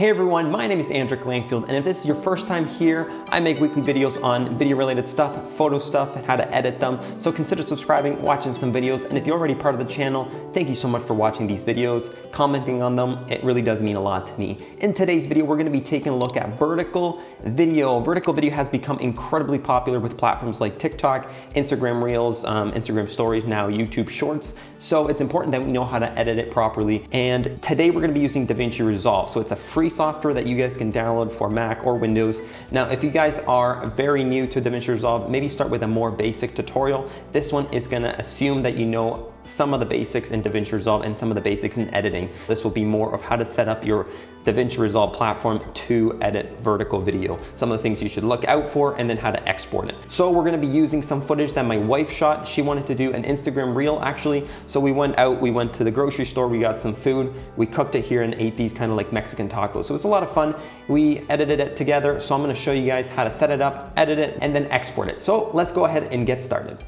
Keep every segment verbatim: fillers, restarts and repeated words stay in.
Hey everyone, my name is Andrik Langfield, and if this is your first time here, I make weekly videos on video-related stuff, photo stuff, and how to edit them, so consider subscribing, watching some videos, and if you're already part of the channel, thank you so much for watching these videos, commenting on them, it really does mean a lot to me. In today's video, we're gonna be taking a look at vertical video. Vertical video has become incredibly popular with platforms like TikTok, Instagram Reels, um, Instagram Stories, now YouTube Shorts, so it's important that we know how to edit it properly, and today we're gonna be using DaVinci Resolve, so it's a free software that you guys can download for Mac or Windows. Now, if you guys are very new to DaVinci Resolve, maybe start with a more basic tutorial. This one is gonna assume that you know some of the basics in DaVinci Resolve and some of the basics in editing. This will be more of how to set up your DaVinci Resolve platform to edit vertical video. Some of the things you should look out for and then how to export it. So we're gonna be using some footage that my wife shot. She wanted to do an Instagram Reel actually. So we went out, we went to the grocery store, we got some food, we cooked it here and ate these kind of like Mexican tacos. So it's a lot of fun. We edited it together. So I'm gonna show you guys how to set it up, edit it, and then export it. So let's go ahead and get started.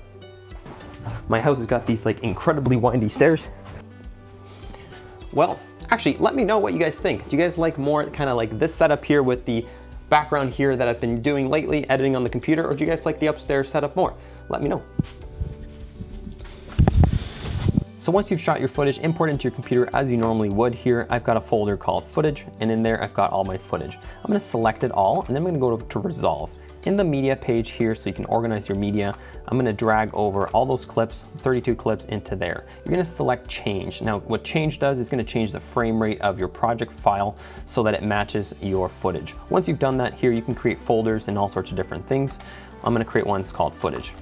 My house has got these like incredibly windy stairs. Well, actually, let me know what you guys think. Do you guys like more kind of like this setup here with the background here that I've been doing lately, editing on the computer, or do you guys like the upstairs setup more? Let me know. So once you've shot your footage, import it into your computer as you normally would here. I've got a folder called footage, and in there I've got all my footage. I'm gonna select it all, and then I'm gonna go over to Resolve. In the media page here, so you can organize your media, I'm gonna drag over all those clips, thirty-two clips into there. You're gonna select change. Now, what change does is gonna change the frame rate of your project file so that it matches your footage. Once you've done that here, you can create folders and all sorts of different things. I'm gonna create one that's called footage,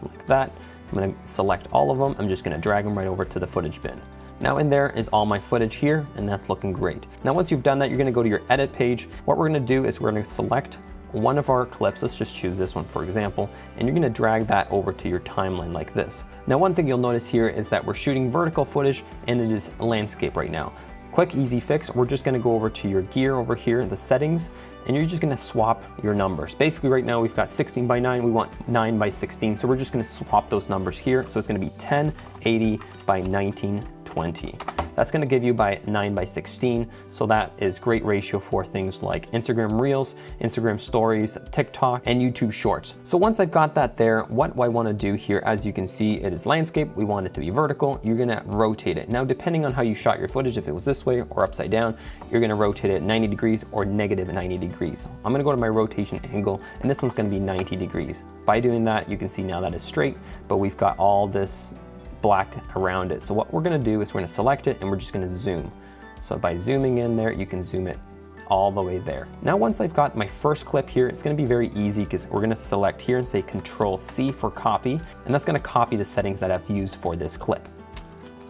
like that. I'm gonna select all of them. I'm just gonna drag them right over to the footage bin. Now in there is all my footage here, and that's looking great. Now, once you've done that, you're gonna go to your edit page. What we're gonna do is we're gonna select one of our clips, let's just choose this one for example, and you're gonna drag that over to your timeline like this. Now, one thing you'll notice here is that we're shooting vertical footage and it is landscape right now. Quick, easy fix, we're just gonna go over to your gear over here, the settings, and you're just gonna swap your numbers. Basically right now we've got sixteen by nine, we want nine by sixteen, so we're just gonna swap those numbers here. So it's gonna be ten eighty by nineteen twenty. That's gonna give you by nine by sixteen, so that is great ratio for things like Instagram Reels, Instagram Stories, TikTok, and YouTube Shorts. So once I've got that there, what I wanna do here, as you can see, it is landscape, we want it to be vertical, you're gonna rotate it. Now, depending on how you shot your footage, if it was this way or upside down, you're gonna rotate it ninety degrees or negative ninety degrees. I'm gonna go to my rotation angle, and this one's gonna be ninety degrees. By doing that, you can see now that is straight, but we've got all this black around it. So what we're gonna do is we're gonna select it and we're just gonna zoom. So by zooming in there, you can zoom it all the way there. Now, once I've got my first clip here, it's gonna be very easy because we're gonna select here and say Control C for copy, and that's gonna copy the settings that I've used for this clip.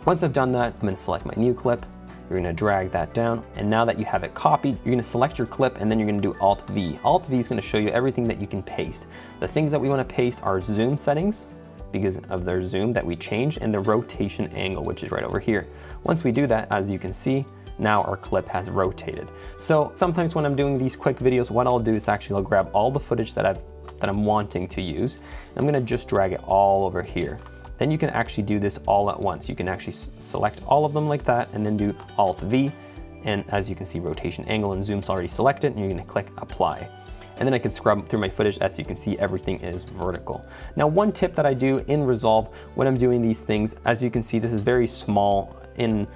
Once I've done that, I'm gonna select my new clip. You're gonna drag that down, and now that you have it copied, you're gonna select your clip and then you're gonna do Alt-V. Alt-V is gonna show you everything that you can paste. The things that we wanna paste are zoom settings, because of their zoom that we changed, and the rotation angle, which is right over here. Once we do that, as you can see, now our clip has rotated. So sometimes when I'm doing these quick videos, what I'll do is actually I'll grab all the footage that, I've, that I'm wanting to use. I'm gonna just drag it all over here. Then you can actually do this all at once. You can actually select all of them like that and then do Alt-V. And as you can see, rotation angle and zoom's already selected, and you're gonna click apply. And then I can scrub through my footage. As you can see, everything is vertical. Now, one tip that I do in Resolve when I'm doing these things, as you can see, this is very small in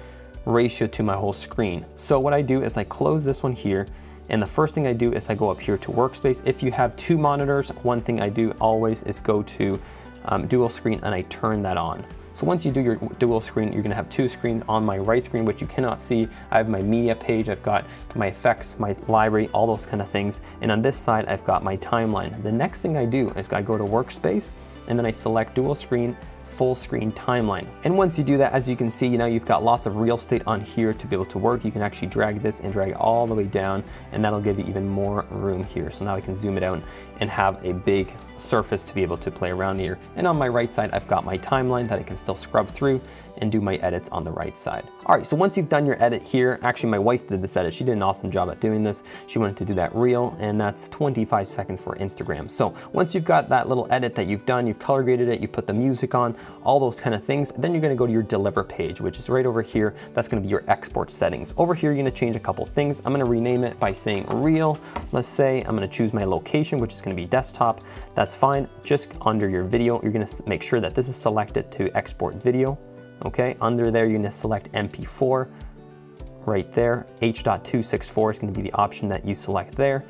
ratio to my whole screen. So what I do is I close this one here, and the first thing I do is I go up here to workspace. If you have two monitors, one thing I do always is go to um, dual screen, and I turn that on. So once you do your dual screen, you're gonna have two screens. On my right screen, which you cannot see, I have my media page, I've got my effects, my library, all those kind of things. And on this side, I've got my timeline. The next thing I do is I go to workspace, and then I select dual screen, full screen timeline. And once you do that, as you can see, you know, you've got lots of real estate on here to be able to work. You can actually drag this and drag it all the way down, and that'll give you even more room here. So now I can zoom it out and have a big surface to be able to play around here. And on my right side, I've got my timeline that I can still scrub through. and do my edits on the right side. All right, so once you've done your edit here, actually my wife did this edit. She did an awesome job at doing this. She wanted to do that reel, and that's twenty-five seconds for Instagram. So once you've got that little edit that you've done, you've color graded it, you put the music on, all those kind of things, then you're gonna go to your deliver page, which is right over here. That's gonna be your export settings. Over here, you're gonna change a couple things. I'm gonna rename it by saying reel. Let's say I'm gonna choose my location, which is gonna be desktop. That's fine. Just under your video, you're gonna make sure that this is selected to export video. Okay, under there, you're gonna select M P four right there. H point two six four is gonna be the option that you select there.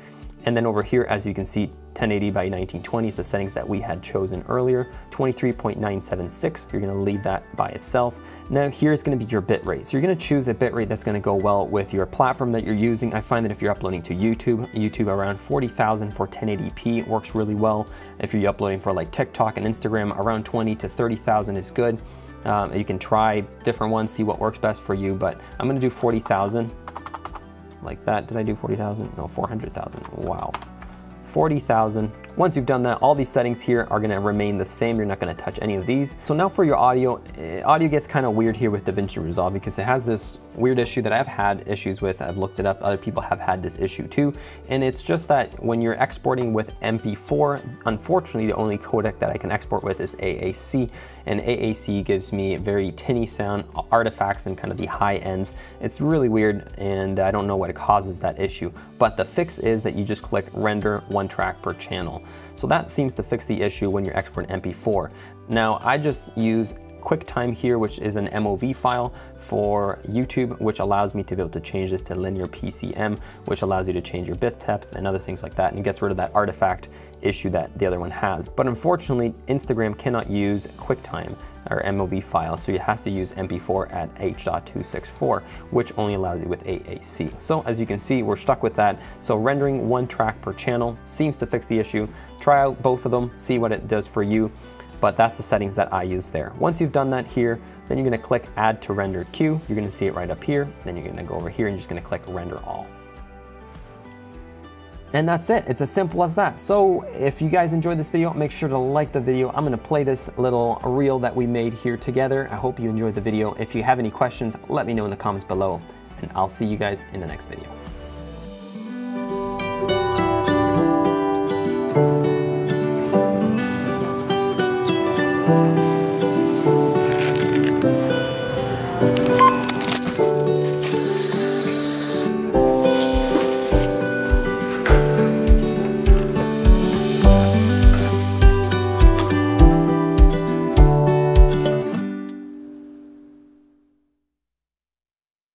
And then over here, as you can see, ten eighty by nineteen twenty is the settings that we had chosen earlier. twenty-three point nine seven six, you're gonna leave that by itself. Now here's gonna be your bitrate. So you're gonna choose a bitrate that's gonna go well with your platform that you're using. I find that if you're uploading to YouTube, YouTube around forty thousand for ten eighty p works really well. If you're uploading for like TikTok and Instagram, around twenty to thirty thousand is good. Um, you can try different ones, see what works best for you, but I'm gonna do forty thousand like that. Did I do forty thousand? No, four hundred thousand, wow. forty thousand. Once you've done that, all these settings here are gonna remain the same. You're not gonna touch any of these. So now for your audio, audio gets kind of weird here with DaVinci Resolve because it has this weird issue that I've had issues with. I've looked it up, other people have had this issue too. And it's just that when you're exporting with M P four, unfortunately, the only codec that I can export with is A A C. And A A C gives me very tinny sound, artifacts, and kind of the high ends. It's really weird, and I don't know what causes that issue. But the fix is that you just click render one track per channel. So that seems to fix the issue when you're exporting M P four. Now, I just use QuickTime here, which is an M O V file for YouTube, which allows me to be able to change this to linear P C M, which allows you to change your bit depth and other things like that, and it gets rid of that artifact issue that the other one has. But unfortunately, Instagram cannot use QuickTime or M O V file, so you have to use M P four at H point two six four, which only allows you with A A C. So as you can see, we're stuck with that. So rendering one track per channel seems to fix the issue. Try out both of them, see what it does for you. But that's the settings that I use there. Once you've done that here, then you're gonna click add to rendered queue. You're gonna see it right up here. Then you're gonna go over here and you're just gonna click render all. And that's it, it's as simple as that. So if you guys enjoyed this video, make sure to like the video. I'm gonna play this little reel that we made here together. I hope you enjoyed the video. If you have any questions, let me know in the comments below, and I'll see you guys in the next video.